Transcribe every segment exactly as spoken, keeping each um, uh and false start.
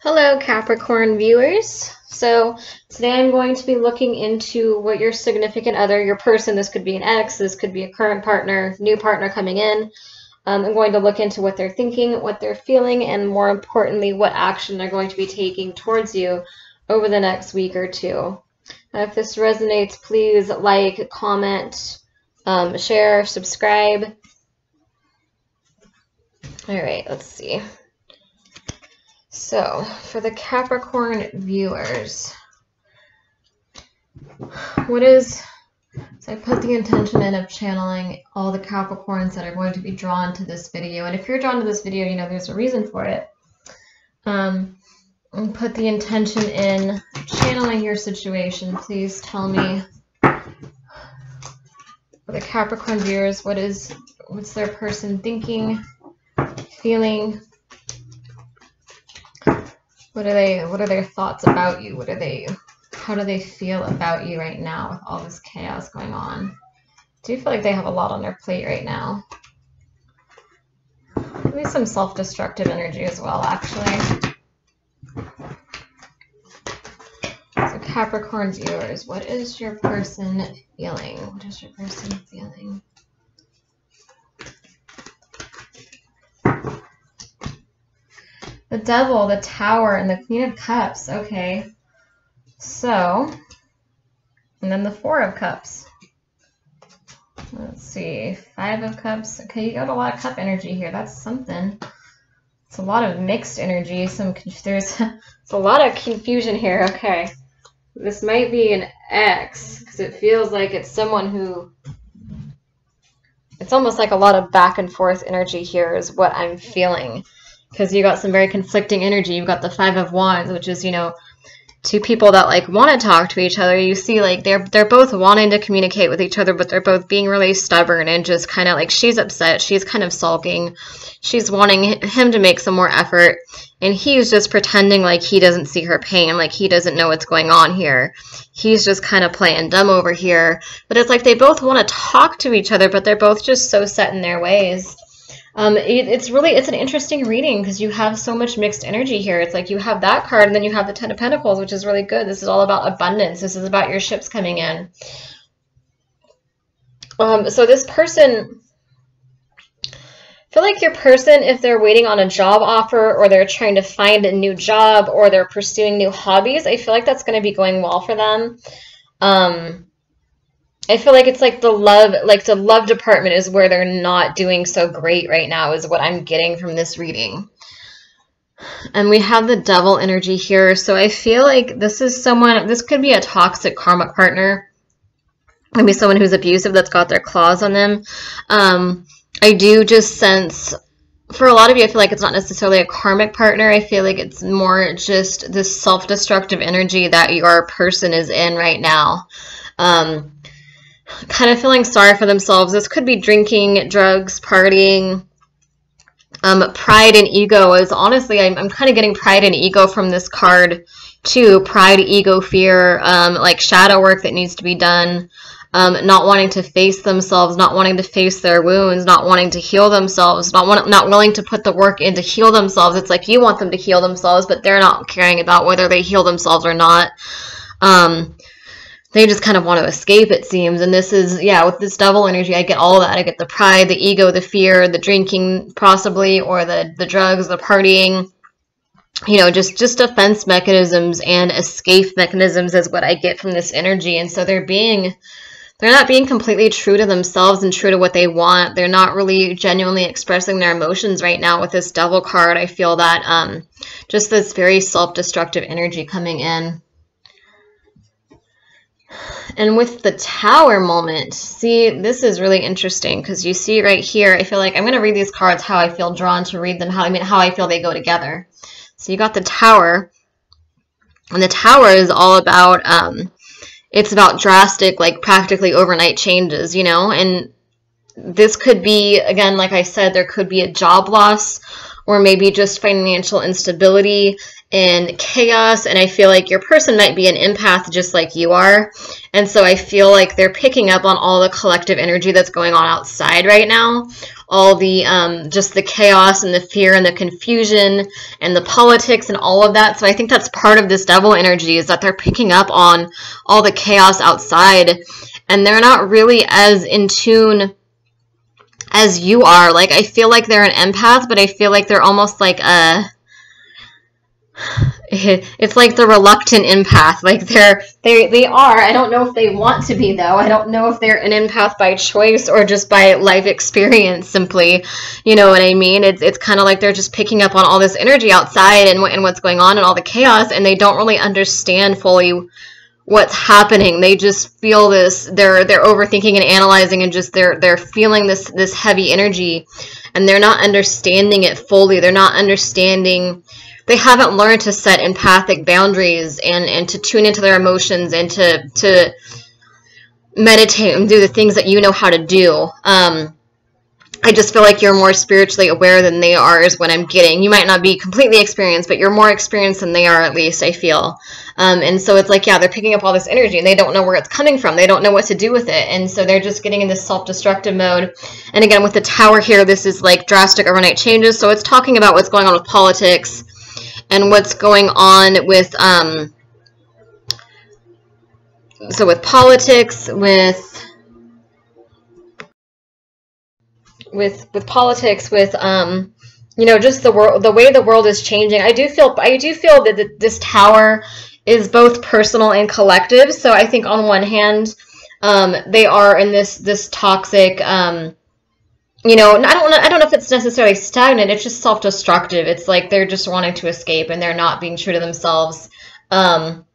Hello Capricorn viewers. So today I'm going to be looking into what your significant other, your person, this could be an ex, this could be a current partner, new partner coming in. Um, I'm going to look into what they're thinking, what they're feeling, and more importantly, what action they're going to be taking towards you over the next week or two. Now, if this resonates, please like, comment, um, share, subscribe. All right, let's see. So, for the Capricorn viewers, what is, so I put the intention in of channeling all the Capricorns that are going to be drawn to this video. And if you're drawn to this video, you know there's a reason for it. Um, and put the intention in channeling your situation. Please tell me, for the Capricorn viewers, what is, what's their person thinking, feeling? What are they, what are their thoughts about you? What are they, how do they feel about you right now with all this chaos going on? Do you feel like they have a lot on their plate right now? Maybe some self-destructive energy as well, actually. So Capricorn viewers, what is your person feeling? What is your person feeling? The Devil, the Tower, and the Queen of Cups. Okay. So, and then the Four of Cups. Let's see. Five of Cups. Okay, you got a lot of cup energy here. That's something. It's a lot of mixed energy. Some there's it's a lot of confusion here. Okay. This might be an ex, because it feels like it's someone who, it's almost like a lot of back and forth energy here is what I'm feeling. Because you got some very conflicting energy. You've got the Five of Wands, which is, you know, two people that, like, want to talk to each other. You see, like, they're they're both wanting to communicate with each other, but they're both being really stubborn and just kind of, like, she's upset. She's kind of sulking. She's wanting him to make some more effort. And he's just pretending like he doesn't see her pain, like he doesn't know what's going on here. He's just kind of playing dumb over here. But it's like they both want to talk to each other, but they're both just so set in their ways. Um, it, it's really, it's an interesting reading because you have so much mixed energy here. It's like you have that card and then you have the Ten of Pentacles, which is really good. This is all about abundance. This is about your ships coming in. Um, so this person, I feel like your person, if they're waiting on a job offer or they're trying to find a new job or they're pursuing new hobbies, I feel like that's going to be going well for them. Um, I feel like it's like the love, like the love department is where they're not doing so great right now is what I'm getting from this reading. And we have the Devil energy here. So I feel like this is someone, this could be a toxic karmic partner. Maybe someone who's abusive that's got their claws on them. Um, I do just sense, for a lot of you, I feel like it's not necessarily a karmic partner. I feel like it's more just this self-destructive energy that your person is in right now. Um... kind of feeling sorry for themselves. This could be drinking, drugs, partying. Um, pride and ego is honestly, I'm, I'm kind of getting pride and ego from this card too. Pride, ego, fear, um, like shadow work that needs to be done. Um, not wanting to face themselves, not wanting to face their wounds, not wanting to heal themselves, not want, not willing to put the work in to heal themselves. It's like you want them to heal themselves, but they're not caring about whether they heal themselves or not. Um, They just kind of want to escape, it seems. And this is, yeah, with this Devil energy, I get all that. I get the pride, the ego, the fear, the drinking, possibly, or the, the drugs, the partying. You know, just, just defense mechanisms and escape mechanisms is what I get from this energy. And so they're being, they're not being completely true to themselves and true to what they want. They're not really genuinely expressing their emotions right now with this Devil card. I feel that um, just this very self-destructive energy coming in. And with the Tower moment, see, this is really interesting because you see right here, I feel like I'm going to read these cards how I feel drawn to read them, how I mean, how I feel they go together. So you got the Tower, and the Tower is all about, um, it's about drastic, like practically overnight changes, you know, and this could be, again, like I said, there could be a job loss or maybe just financial instability. and chaos, and I feel like your person might be an empath just like you are, and so I feel like they're picking up on all the collective energy that's going on outside right now, all the um, just the chaos and the fear and the confusion and the politics and all of that. So I think that's part of this devil energy, is that they're picking up on all the chaos outside, and they're not really as in tune as you are. Like, I feel like they're an empath, but I feel like they're almost like a it's like the reluctant empath. Like they're they they are. I don't know if they want to be, though. I don't know if they're an empath by choice or just by life experience simply. You know what I mean? It's it's kind of like they're just picking up on all this energy outside and and what's going on and all the chaos, and they don't really understand fully what's happening. They just feel this, they're they're overthinking and analyzing, and just they're they're feeling this this heavy energy, and they're not understanding it fully. They're not understanding They haven't learned to set empathic boundaries and, and to tune into their emotions and to, to meditate and do the things that you know how to do. Um, I just feel like you're more spiritually aware than they are, is what I'm getting. You might not be completely experienced, but you're more experienced than they are, at least, I feel. Um, and so it's like, yeah, they're picking up all this energy and they don't know where it's coming from. They don't know what to do with it. And so they're just getting in this self-destructive mode. And again, with the tower here, this is like drastic overnight changes. So it's talking about what's going on with politics and what's going on with, um, so with politics, with, with, with politics, with, um, you know, just the world, the way the world is changing. I do feel, I do feel that th this tower is both personal and collective. So I think on one hand, um, they are in this, this toxic, um, you know, I don't, I don't know if it's necessarily stagnant. It's just self-destructive. It's like they're just wanting to escape and they're not being true to themselves. Um,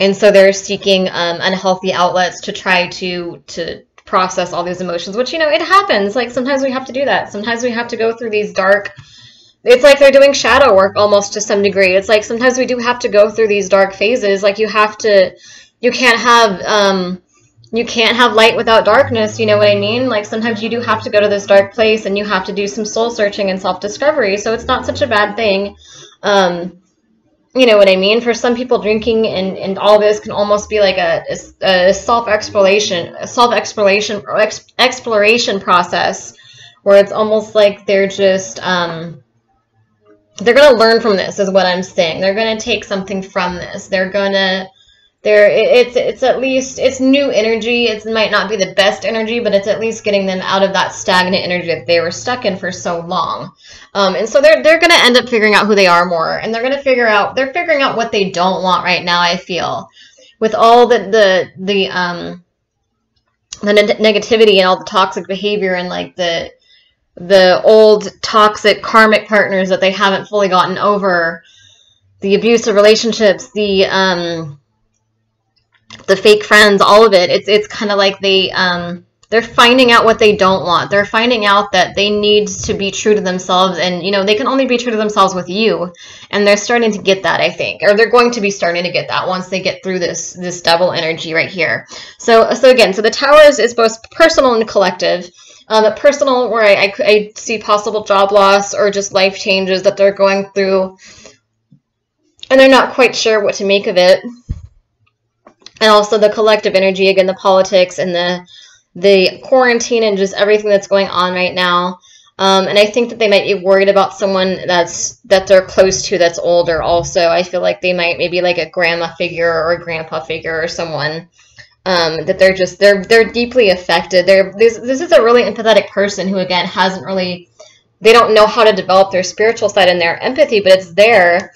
and so they're seeking um, unhealthy outlets to try to to process all these emotions, which, you know, it happens. Like, sometimes we have to do that. Sometimes we have to go through these dark... It's like they're doing shadow work almost to some degree. It's like sometimes we do have to go through these dark phases. Like, you have to... You can't have... Um, You can't have light without darkness, you know what I mean? Like, sometimes you do have to go to this dark place and you have to do some soul searching and self-discovery, so it's not such a bad thing. Um, you know what I mean? For some people, drinking and, and all this can almost be like a, a self-exploration, a self-exploration or ex exploration process, where it's almost like they're just, um, they're going to learn from this, is what I'm saying. They're going to take something from this. They're going to... There, it's it's at least it's new energy. It might not be the best energy, but it's at least getting them out of that stagnant energy that they were stuck in for so long. Um, and so they're they're gonna end up figuring out who they are more, and they're gonna figure out they're figuring out what they don't want right now. I feel, with all the the the um the ne negativity and all the toxic behavior and like the the old toxic karmic partners that they haven't fully gotten over, the abusive relationships, the um. the fake friends, all of it. It's it's kind of like they um they're finding out what they don't want. They're finding out that they need to be true to themselves, and you know they can only be true to themselves with you. And they're starting to get that, I think, or they're going to be starting to get that once they get through this this devil energy right here. So so again, so the towers is both personal and collective. Um, the personal, where I, I I see possible job loss or just life changes that they're going through, and they're not quite sure what to make of it. And also the collective energy, again, the politics and the the quarantine and just everything that's going on right now. Um, and I think that they might be worried about someone that's that they're close to that's older also. I feel like they might maybe like a grandma figure or a grandpa figure or someone um, that they're just, they're they're deeply affected. They're, this, this is a really empathetic person who, again, hasn't really, they don't know how to develop their spiritual side and their empathy, but it's there.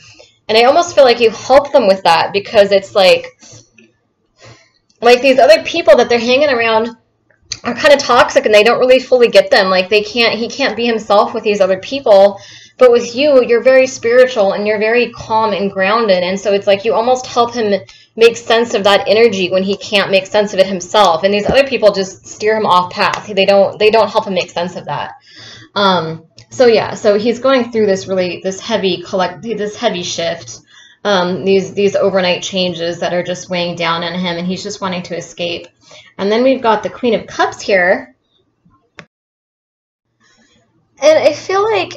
And I almost feel like you help them with that, because it's like, Like, these other people that they're hanging around are kind of toxic, and they don't really fully get them. Like, they can't, he can't be himself with these other people. But with you, you're very spiritual, and you're very calm and grounded. And so it's like you almost help him make sense of that energy when he can't make sense of it himself. And these other people just steer him off path. They don't, they don't help him make sense of that. Um, so, yeah, so he's going through this really, this heavy collect, this heavy shift. Um, these these overnight changes that are just weighing down on him, and he's just wanting to escape. And then we've got the Queen of Cups here, and I feel like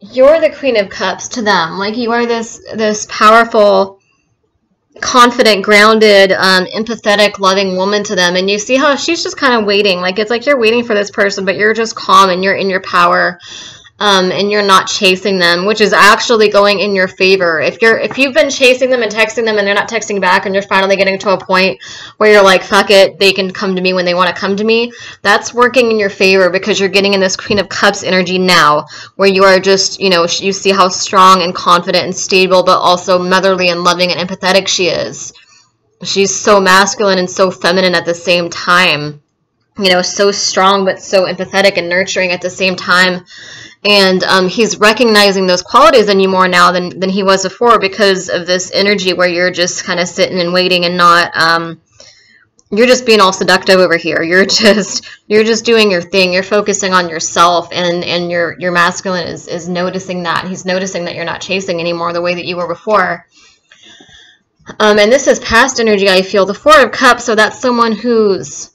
you're the Queen of Cups to them. Like, you are this this powerful, confident, grounded, um, empathetic, loving woman to them. And you see how she's just kind of waiting. Like, it's like you're waiting for this person, but you're just calm and you're in your power, um, and you're not chasing them, which is actually going in your favor. If you're, if you've been chasing them and texting them and they're not texting back, and you're finally getting to a point where you're like, fuck it, they can come to me when they want to come to me, that's working in your favor, because you're getting in this Queen of Cups energy now, where you are just, you know, you see how strong and confident and stable, but also motherly and loving and empathetic she is. She's so masculine and so feminine at the same time. You know, so strong, but so empathetic and nurturing at the same time. And um, he's recognizing those qualities in you more now than, than he was before, because of this energy where you're just kind of sitting and waiting and not, um, you're just being all seductive over here. You're just, you're just doing your thing. You're focusing on yourself, and, and your, your masculine is, is noticing that. He's noticing that you're not chasing anymore the way that you were before. Um, and this is past energy, I feel. The Four of Cups, so that's someone who's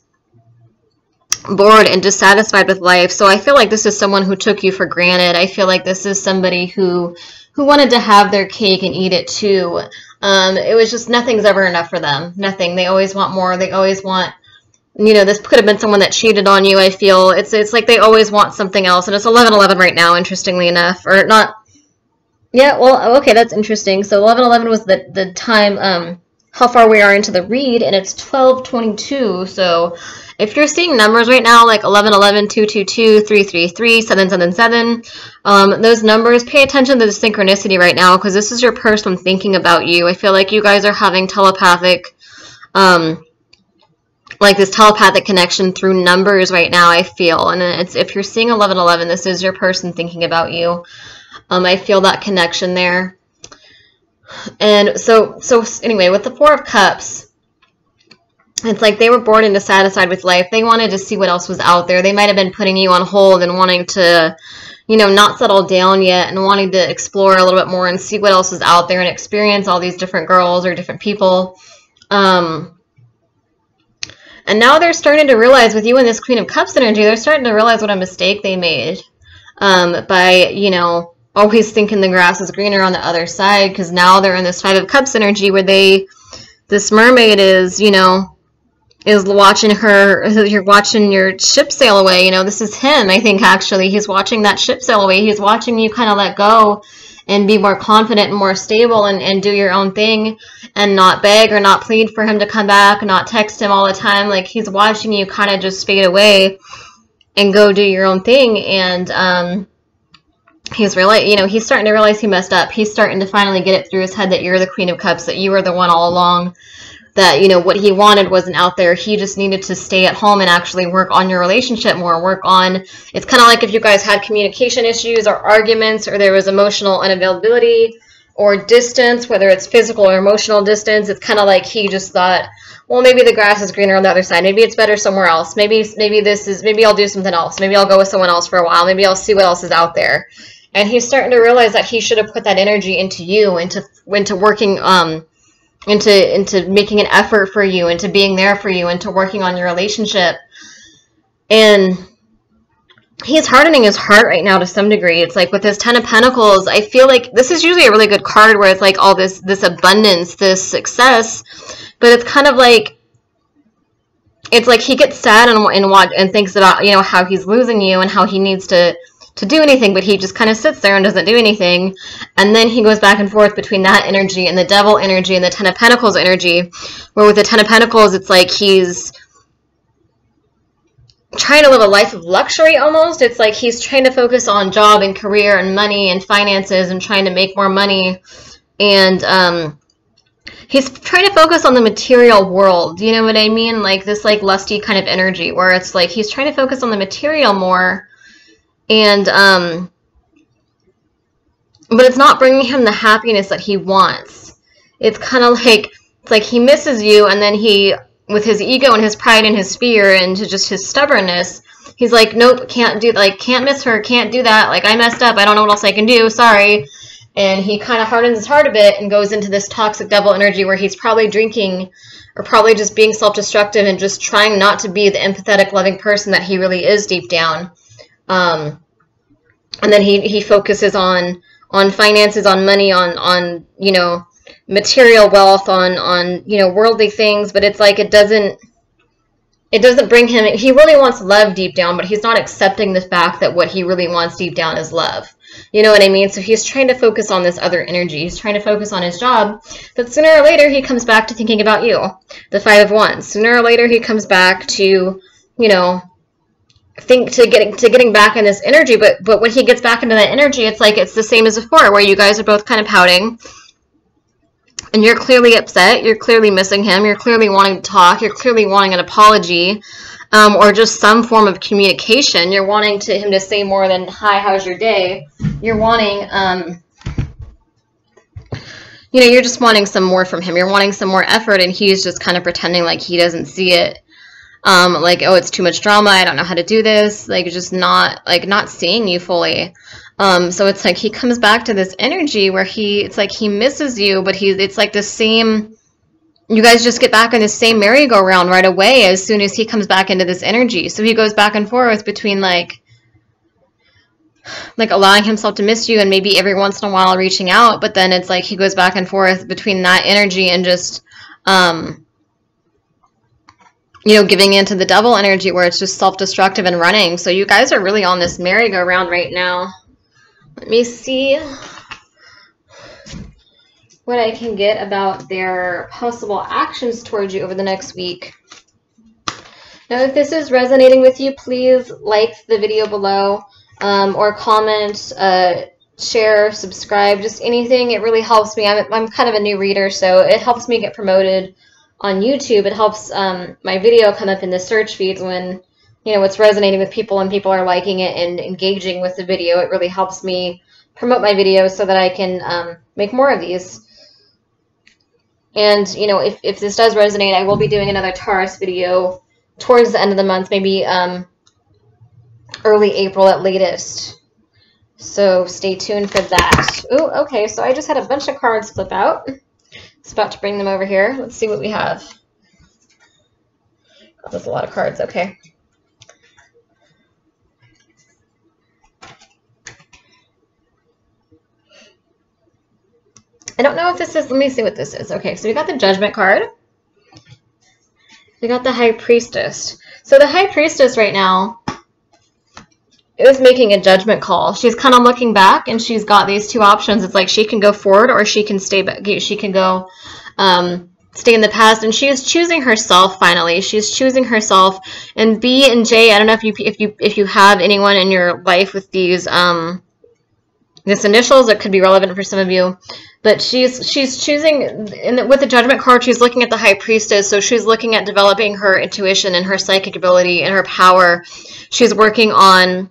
bored and dissatisfied with life. So I feel like this is someone who took you for granted. I feel like this is somebody who who wanted to have their cake and eat it too. Um, it was just, nothing's ever enough for them. Nothing. They always want more. They always want, you know, this could have been someone that cheated on you, I feel. It's it's like they always want something else. And it's eleven eleven right now, interestingly enough. Or not. Yeah, well, okay, that's interesting. So eleven eleven was the, the time, um, how far we are into the read, and it's twelve twenty-two. So if you're seeing numbers right now like eleven eleven, two two two, three three three, seven seven seven, um, those numbers, pay attention to the synchronicity right now, because this is your person thinking about you. I feel like you guys are having telepathic, um, like this telepathic connection through numbers right now, I feel. And it's, if you're seeing eleven eleven, this is your person thinking about you. Um, I feel that connection there. And so, so anyway, with the Four of Cups, it's like they were bored and dissatisfied with life. They wanted to see what else was out there. They might have been putting you on hold and wanting to, you know, not settle down yet, and wanting to explore a little bit more and see what else is out there and experience all these different girls or different people. Um, and now they're starting to realize, with you and this Queen of Cups energy, they're starting to realize what a mistake they made, um, by, you know, always thinking the grass is greener on the other side, because now they're in this Five of Cups energy where they, this mermaid is, you know, is watching her, you're watching your ship sail away. You know, this is him, I think, actually. He's watching that ship sail away. He's watching you kind of let go and be more confident and more stable, and, and do your own thing, and not beg or not plead for him to come back, not text him all the time. Like, he's watching you kind of just fade away and go do your own thing. And, um, he's really, you know, he's starting to realize he messed up. He's starting to finally get it through his head that you're the Queen of Cups, that you were the one all along, that, you know, what he wanted wasn't out there. He just needed to stay at home and actually work on your relationship more, work on, it's kind of like if you guys had communication issues or arguments, or there was emotional unavailability or distance, whether it's physical or emotional distance, it's kind of like he just thought, well, maybe the grass is greener on the other side. Maybe it's better somewhere else. Maybe, maybe this is, maybe I'll do something else. Maybe I'll go with someone else for a while. Maybe I'll see what else is out there. And he's starting to realize that he should have put that energy into you, into into working, um, into into making an effort for you, into being there for you, into working on your relationship. And he's hardening his heart right now to some degree. It's like with this Ten of Pentacles, I feel like this is usually a really good card where it's like all this this abundance, this success, but it's kind of like, it's like he gets sad and and what and thinks about, you know, how he's losing you and how he needs to. to do anything, but he just kind of sits there and doesn't do anything. And then he goes back and forth between that energy and the Devil energy and the Ten of Pentacles energy, where with the Ten of Pentacles, it's like he's trying to live a life of luxury almost. It's like he's trying to focus on job and career and money and finances and trying to make more money. And um, he's trying to focus on the material world. You know what I mean? Like this like lusty kind of energy where it's like he's trying to focus on the material more. And, um, but it's not bringing him the happiness that he wants. It's kind of like, it's like he misses you, and then he, with his ego and his pride and his fear and just his stubbornness, he's like, nope, can't do, like, can't miss her, can't do that, like, I messed up, I don't know what else I can do, sorry. And he kind of hardens his heart a bit and goes into this toxic Devil energy where he's probably drinking or probably just being self-destructive and just trying not to be the empathetic, loving person that he really is deep down. Um, and then he, he focuses on on finances, on money, on on you know, material wealth, on on you know, worldly things. But it's like it doesn't it doesn't bring him. He really wants love deep down, but he's not accepting the fact that what he really wants deep down is love. You know what I mean? So he's trying to focus on this other energy. He's trying to focus on his job. But sooner or later, he comes back to thinking about you, the Five of Wands. Sooner or later, he comes back to, you know, think to getting to getting back in this energy. But but when he gets back into that energy, it's like it's the same as before, where you guys are both kind of pouting. And you're clearly upset. You're clearly missing him. You're clearly wanting to talk. You're clearly wanting an apology, um, or just some form of communication. You're wanting to him to say more than, "Hi, how's your day?" You're wanting, um, you know, you're just wanting some more from him. You're wanting some more effort, and he's just kind of pretending like he doesn't see it. Um, like, oh, it's too much drama. I don't know how to do this. Like, just not, like, not seeing you fully. Um, so it's like he comes back to this energy where he, it's like he misses you, but he, it's like the same, you guys just get back in the same merry-go-round right away as soon as he comes back into this energy. So he goes back and forth between like, like allowing himself to miss you and maybe every once in a while reaching out, but then it's like he goes back and forth between that energy and just, um, you know, giving into the devil energy where it's just self-destructive and running. So you guys are really on this merry-go-round right now. Let me see what I can get about their possible actions towards you over the next week. Now, if this is resonating with you, please like the video below, um, or comment, uh, share, subscribe, just anything. It really helps me. I'm, I'm kind of a new reader, so it helps me get promoted on YouTube. It helps um, my video come up in the search feeds when, you know, it's resonating with people and people are liking it and engaging with the video. It really helps me promote my videos so that I can um, make more of these. And, you know, if, if this does resonate, I will be doing another Taurus video towards the end of the month, maybe um, early April at latest. So stay tuned for that. Ooh, okay, so I just had a bunch of cards flip out. It's about to bring them over here. Let's see what we have. Oh, that's a lot of cards, okay. I don't know if this is, let me see what this is. Okay, so we got the Judgment card. We got the High Priestess. So the High Priestess right now is making a judgment call. She's kind of looking back, and she's got these two options. It's like she can go forward, or she can stay back. She can go um, stay in the past, and she is choosing herself finally. She's choosing herself. And B and J, I don't know if you if you if you have anyone in your life with these um. This initials, it could be relevant for some of you, but she's she's choosing, in the, with the Judgment card, she's looking at the High Priestess, so she's looking at developing her intuition and her psychic ability and her power. She's working on,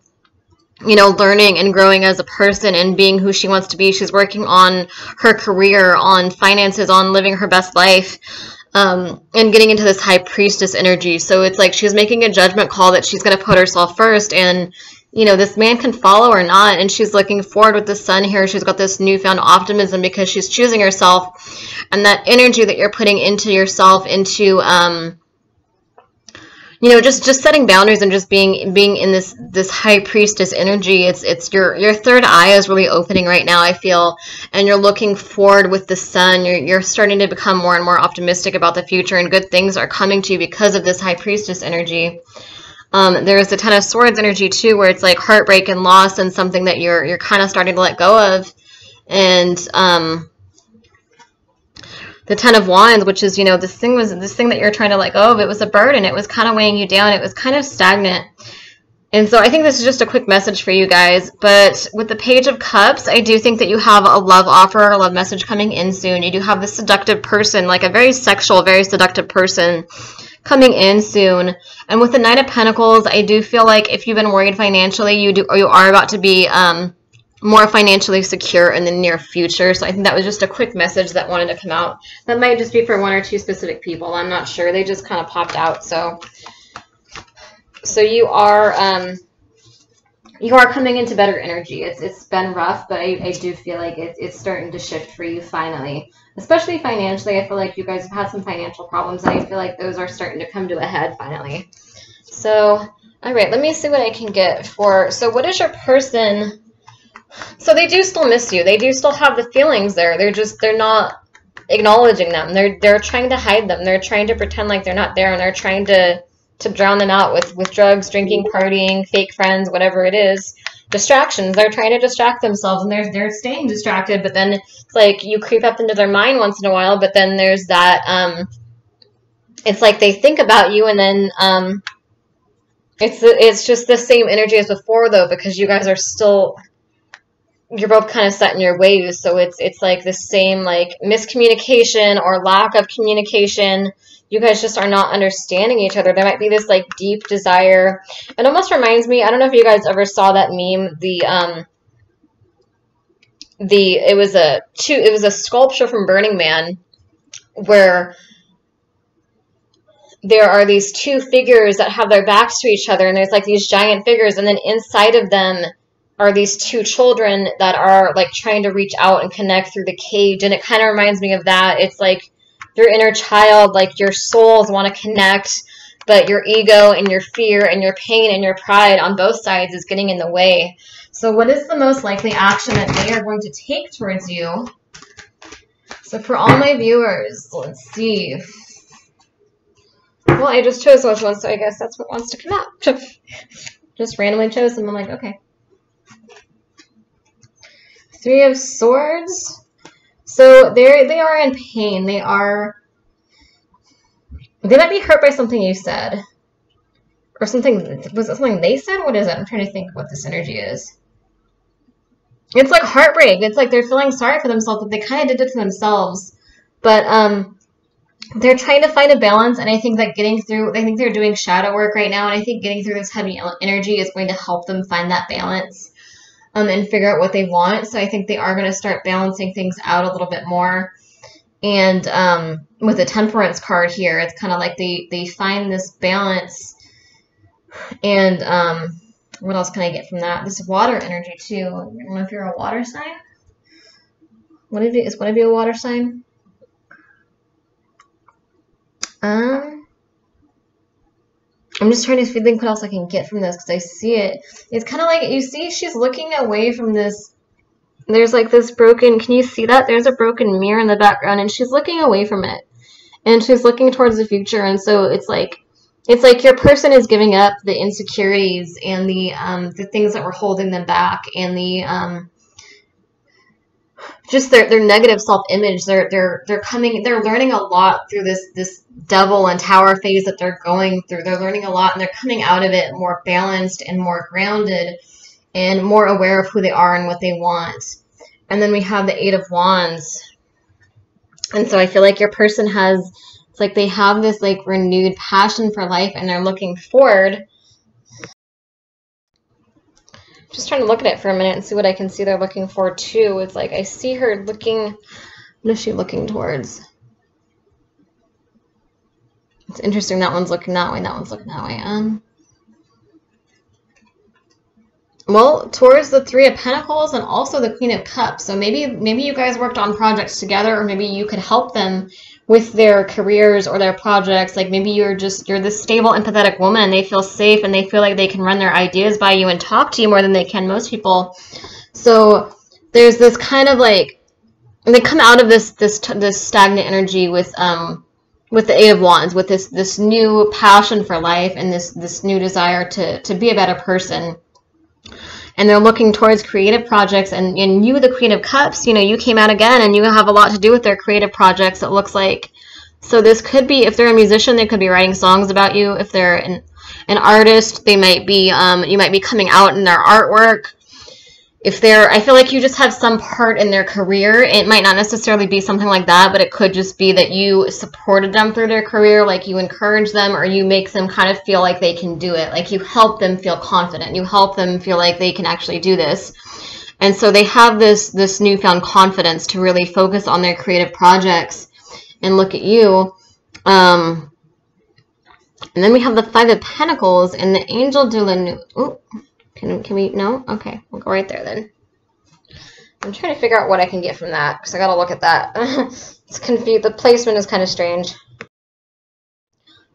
you know, learning and growing as a person and being who she wants to be. She's working on her career, on finances, on living her best life, um, and getting into this High Priestess energy. So it's like she's making a judgment call that she's going to put herself first, and you know, this man can follow or not, and she's looking forward with the sun here. She's got this newfound optimism because she's choosing herself, and that energy that you're putting into yourself, into, um, you know, just, just setting boundaries and just being, being in this, this High Priestess energy. It's, it's your, your third eye is really opening right now, I feel, and you're looking forward with the sun. You're, you're starting to become more and more optimistic about the future, and good things are coming to you because of this High Priestess energy. Um, there's the Ten of Swords energy too, where it's like heartbreak and loss and something that you're you're kind of starting to let go of, and um, the Ten of Wands, which is, you know, this thing was this thing that you're trying to let go of. It was a burden. It was kind of weighing you down. It was kind of stagnant. And so I think this is just a quick message for you guys. But with the Page of Cups, I do think that you have a love offer or a love message coming in soon. You do have this seductive person, like a very sexual, very seductive person coming in soon. And with the Nine of Pentacles, I do feel like if you've been worried financially, you do you are about to be um, more financially secure in the near future. So I think that was just a quick message that wanted to come out. That might just be for one or two specific people. I'm not sure. They just kind of popped out. So... So you are, um, you are coming into better energy. It's, it's been rough, but I, I do feel like it, it's starting to shift for you finally, especially financially. I feel like you guys have had some financial problems, and I feel like those are starting to come to a head finally. So, all right, let me see what I can get for, so what is your person So they do still miss you. They do still have the feelings there. They're just, they're not acknowledging them. They're, they're trying to hide them. They're trying to pretend like they're not there, and they're trying to, to drown them out with, with drugs, drinking, partying, fake friends, whatever it is. Distractions. They're trying to distract themselves, and they're, they're staying distracted, but then it's like you creep up into their mind once in a while, but then there's that, um, it's like they think about you, and then, um, it's, it's just the same energy as before, though, because you guys are still... you're both kind of set in your ways, so it's it's like the same like miscommunication or lack of communication. You guys just are not understanding each other. There might be this like deep desire. It almost reminds me, I don't know if you guys ever saw that meme, the um the it was a two it was a sculpture from Burning Man where there are these two figures that have their backs to each other, and there's like these giant figures, and then inside of them are these two children that are like trying to reach out and connect through the cage. And it kind of reminds me of that. It's like your inner child, like your souls want to connect, but your ego and your fear and your pain and your pride on both sides is getting in the way. So what is the most likely action that they are going to take towards you? So for all my viewers, let's see. Well, I just chose those ones, so I guess that's what wants to come out. Just randomly chose them. I'm like, okay. Three of Swords. So they they are in pain. They are, they might be hurt by something you said. Or something, was it something they said? What is it? I'm trying to think what this energy is. It's like heartbreak. It's like they're feeling sorry for themselves, but they kind of did it to themselves. But um, they're trying to find a balance, and I think that getting through, I think they're doing shadow work right now, and I think getting through this heavy energy is going to help them find that balance. Um, and figure out what they want. So I think they are going to start balancing things out a little bit more. And um, with the Temperance card here, it's kind of like they, they find this balance. And um, what else can I get from that? This water energy, too. I don't know if you're a water sign. What if you, is one of you a water sign? Um... I'm just trying to think what else I can get from this, because I see it. It's kind of like, you see, she's looking away from this. There's like this broken, can you see that? There's a broken mirror in the background, and she's looking away from it. And she's looking towards the future, and so it's like, it's like your person is giving up the insecurities and the, um, the things that were holding them back, and the, um, just their, their negative self-image. They're, they're, they're coming, they're learning a lot through this, this devil and tower phase that they're going through. They're learning a lot, and they're coming out of it more balanced and more grounded and more aware of who they are and what they want. And then we have the Eight of Wands. And so I feel like your person has, it's like they have this like renewed passion for life, and they're looking forward. Just trying to look at it for a minute and see what I can see they're looking for, too. It's like I see her looking. What is she looking towards? It's interesting. That one's looking that way. That one's looking that way. Um. Well, towards the Three of Pentacles and also the Queen of Cups. So maybe maybe you guys worked on projects together, or maybe you could help them with their careers or their projects. Like maybe you're just, you're this stable, empathetic woman, and they feel safe, and they feel like they can run their ideas by you and talk to you more than they can most people. So there's this kind of like, and they come out of this this this stagnant energy with um with the Eight of Wands, with this this new passion for life and this this new desire to to be a better person. And they're looking towards creative projects, and, and you, the Queen of Cups, you know, you came out again, and you have a lot to do with their creative projects, it looks like. So this could be, if they're a musician, they could be writing songs about you. If they're an, an artist, they might be, um, you might be coming out in their artwork. If they're, I feel like you just have some part in their career. It might not necessarily be something like that, but it could just be that you supported them through their career, like you encourage them, or you make them kind of feel like they can do it. Like you help them feel confident. You help them feel like they can actually do this. And so they have this, this newfound confidence to really focus on their creative projects and look at you. Um, and then we have the Five of Pentacles and the Angel de la Nuit. Ooh. Can, can we, no? Okay, we'll go right there then. I'm trying to figure out what I can get from that, because I gotta look at that. It's confused, the placement is kind of strange.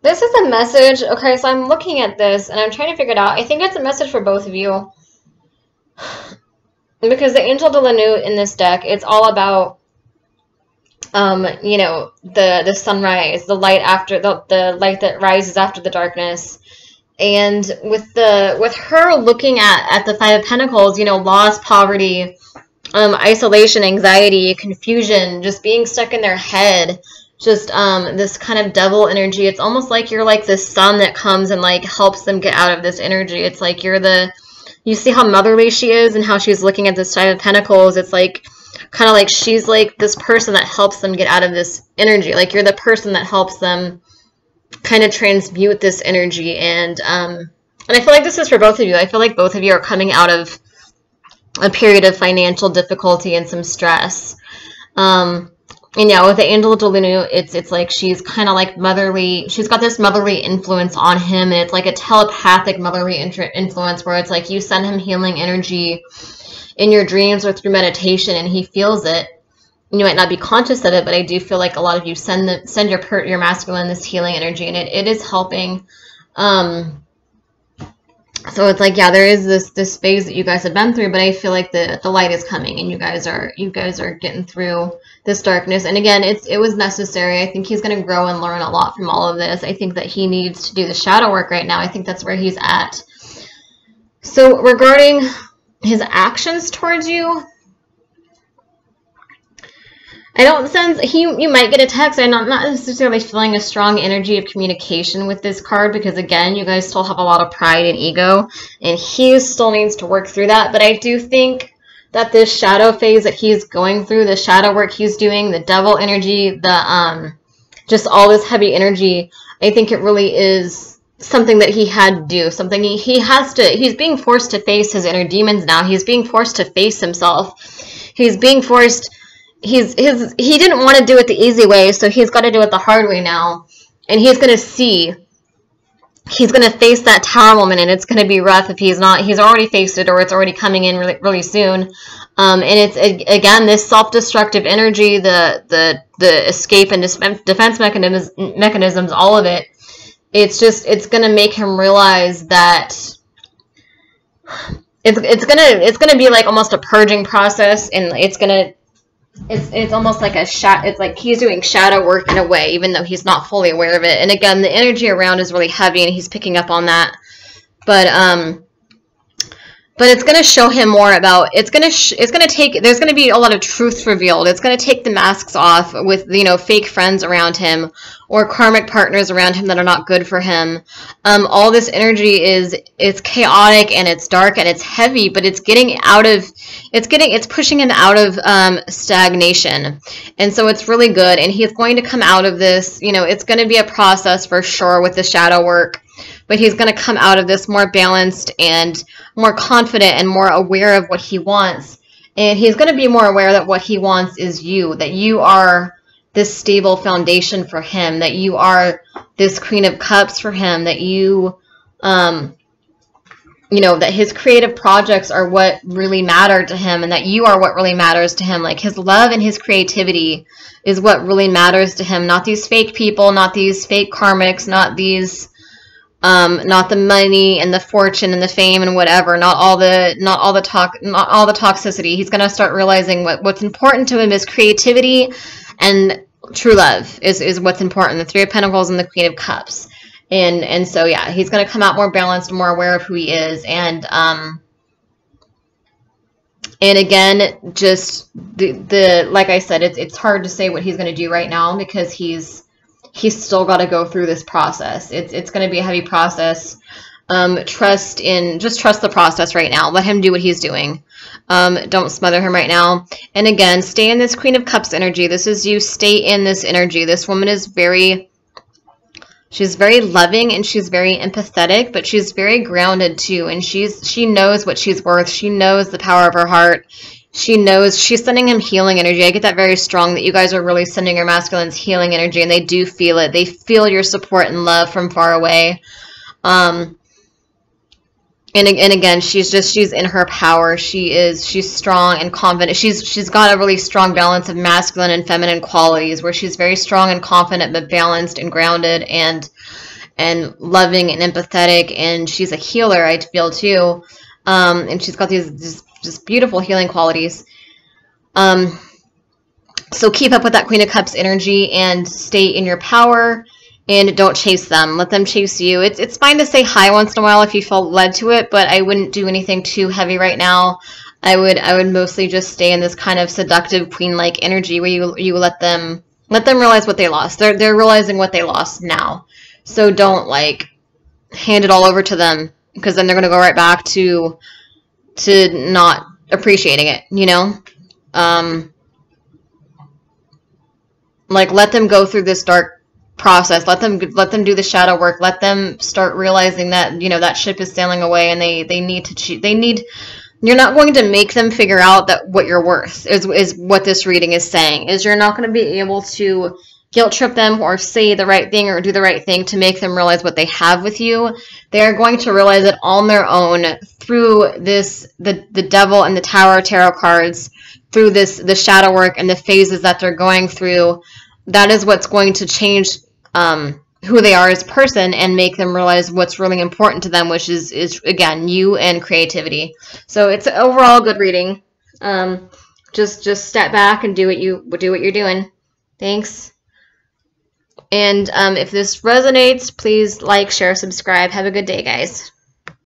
This is a message, okay, so I'm looking at this, and I'm trying to figure it out. I think it's a message for both of you. because the Angel de la Nuit in this deck, it's all about, um, you know, the the sunrise, the light after the the light that rises after the darkness. And with the with her looking at at the Five of Pentacles, you know, loss, poverty, um, isolation, anxiety, confusion, just being stuck in their head, just um, this kind of devil energy. It's almost like you're like this sun that comes and like helps them get out of this energy. It's like you're the, you see how motherly she is and how she's looking at this Five of Pentacles. It's like kind of like she's like this person that helps them get out of this energy. Like you're the person that helps them kind of transmute this energy. And um, and I feel like this is for both of you. I feel like both of you are coming out of a period of financial difficulty and some stress. Um, And yeah, with the Angel de la Nuit, it's it's like she's kind of like motherly. She's got this motherly influence on him, and it's like a telepathic motherly influence where it's like you send him healing energy in your dreams or through meditation, and he feels it. You might not be conscious of it, but I do feel like a lot of you send the send your per, your masculine this healing energy, and it it is helping. Um, so it's like yeah, there is this this phase that you guys have been through, but I feel like the the light is coming, and you guys are you guys are getting through this darkness. And again, it's it was necessary. I think he's going to grow and learn a lot from all of this. I think that he needs to do the shadow work right now. I think that's where he's at. So regarding his actions towards you, I don't sense he you might get a text. I'm not, not necessarily feeling a strong energy of communication with this card because again, you guys still have a lot of pride and ego, and he still needs to work through that. But I do think that this shadow phase that he's going through, the shadow work he's doing, the devil energy, the um, just all this heavy energy, I think it really is something that he had to do, something he, he has to, he's being forced to face his inner demons now. He's being forced to face himself. He's being forced, he's, his, he didn't want to do it the easy way, so he's got to do it the hard way now, and he's going to see. He's going to face that Tower Woman, and it's going to be rough if he's not. He's already faced it, or it's already coming in really, really soon. Um, and it's, again, this self-destructive energy, the the the escape and defense mechanisms, mechanisms, all of it. It's just, it's going to make him realize that it's it's going to it's going to be like almost a purging process, and it's going to. It's, it's almost like a shot. It's like he's doing shadow work in a way, even though he's not fully aware of it. And again, the energy around is really heavy, and he's picking up on that. But um, but it's gonna show him more about. It's gonna sh it's gonna take. There's gonna be a lot of truth revealed. It's gonna take the masks off with, you know, fake friends around him or karmic partners around him that are not good for him. Um, all this energy is it's chaotic and it's dark and it's heavy, but it's getting out of. It's getting, it's pushing him out of um, stagnation. And so it's really good. And he's going to come out of this, you know, it's going to be a process for sure with the shadow work, but he's going to come out of this more balanced and more confident and more aware of what he wants. And he's going to be more aware that what he wants is you, that you are this stable foundation for him, that you are this Queen of Cups for him, that you, um, you know, that his creative projects are what really matter to him, and that you are what really matters to him. Like his love and his creativity is what really matters to him, not these fake people, not these fake karmics, not these um not the money and the fortune and the fame and whatever, not all the not all the talk not all the toxicity. He's going to start realizing what what's important to him is creativity and true love is is what's important, the Three of Pentacles and the Queen of Cups. And and so yeah, he's gonna come out more balanced, more aware of who he is, and um, and again, just the the like I said, it's it's hard to say what he's gonna do right now because he's he's still got to go through this process. It's it's gonna be a heavy process. Um, trust in just trust the process right now. Let him do what he's doing. Um, don't smother him right now. And again, stay in this Queen of Cups energy. This is you. Stay in this energy. This woman is very. She's very loving and she's very empathetic, but she's very grounded too. And she's she knows what she's worth. She knows the power of her heart. She knows she's sending him healing energy. I get that very strong that you guys are really sending your masculines healing energy, and they do feel it. They feel your support and love from far away. Um, and and again, she's just she's in her power. She is she's strong and confident. She's she's got a really strong balance of masculine and feminine qualities, where she's very strong and confident, but balanced and grounded and and loving and empathetic. And she's a healer, I feel too. Um, and she's got these, these just beautiful healing qualities. Um, so keep up with that Queen of Cups energy and stay in your power and don't chase them. Let them chase you. It's, it's fine to say hi once in a while if you feel led to it, but I wouldn't do anything too heavy right now. I would, I would mostly just stay in this kind of seductive queen-like energy where you, you let them, let them realize what they lost. They're, they're realizing what they lost now. So don't like hand it all over to them, because then they're going to go right back to, to not appreciating it, you know? Um, like let them go through this dark process. Let them, let them do the shadow work. Let them start realizing that, you know, that ship is sailing away and they, they need to, they need, you're not going to make them figure out that what you're worth is, is what this reading is saying, is you're not going to be able to guilt trip them or say the right thing or do the right thing to make them realize what they have with you. They are going to realize it on their own through this, the, the devil and the Tower tarot cards, through this, the shadow work and the phases that they're going through. That is what's going to change um, who they are as a person and make them realize what's really important to them, which is, is again, you and creativity. So it's an overall good reading. Um, just, just step back and do what you do what you're doing. Thanks. And um, if this resonates, please like, share, subscribe. Have a good day, guys.